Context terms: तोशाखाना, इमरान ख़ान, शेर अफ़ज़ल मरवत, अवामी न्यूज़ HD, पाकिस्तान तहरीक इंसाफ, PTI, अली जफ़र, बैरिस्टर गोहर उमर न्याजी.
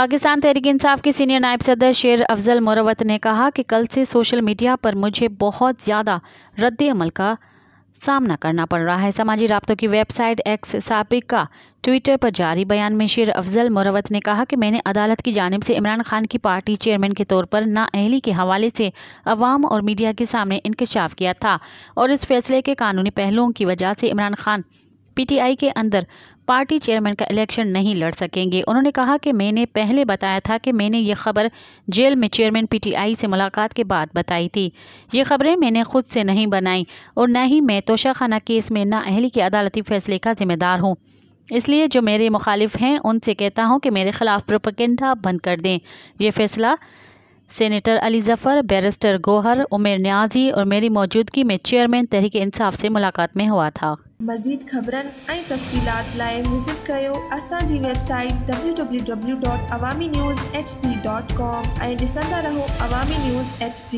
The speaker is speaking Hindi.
पाकिस्तान तहरीक इंसाफ के सीनियर नायब सदर शेर अफ़ज़ल मरवत ने कहा कि कल से सोशल मीडिया पर मुझे बहुत ज़्यादा रद्द-ए-अमल का सामना करना पड़ रहा है। समाजी राब्तों की वेबसाइट एक्स साबिका ट्विटर पर जारी बयान में शेर अफ़ज़ल मरवत ने कहा कि मैंने अदालत की जानिब से इमरान ख़ान की पार्टी चेयरमैन के तौर पर नाअहली के हवाले से अवाम और मीडिया के सामने इंकशाफ किया था और इस फैसले के कानूनी पहलुओं की वजह से इमरान ख़ान PTI के अंदर पार्टी चेयरमैन का इलेक्शन नहीं लड़ सकेंगे। उन्होंने कहा कि मैंने पहले बताया था कि मैंने ये खबर जेल में चेयरमैन PTI से मुलाकात के बाद बताई थी। ये खबरें मैंने खुद से नहीं बनाई और न ही मैं तोशाखाना केस में नाअहली के अदालती फैसले का जिम्मेदार हूँ। इसलिए जो मेरे मुखालिफ हैं उनसे कहता हूँ कि मेरे खिलाफ प्रोपेगेंडा बंद कर दें। यह फैसला सेनेटर अली जफ़र, बैरिस्टर गोहर, उमर न्याजी और मेरी मौजूदगी में चेयरमैन तहरीक इंसाफ से मुलाकात में हुआ था। मजीद खबरन ऐं तफसीलात लाए विजिट कयो असांजी वेबसाइट www.awaminews.hd.com ऐं ॾिसंदा रहो अवामी न्यूज़ HD।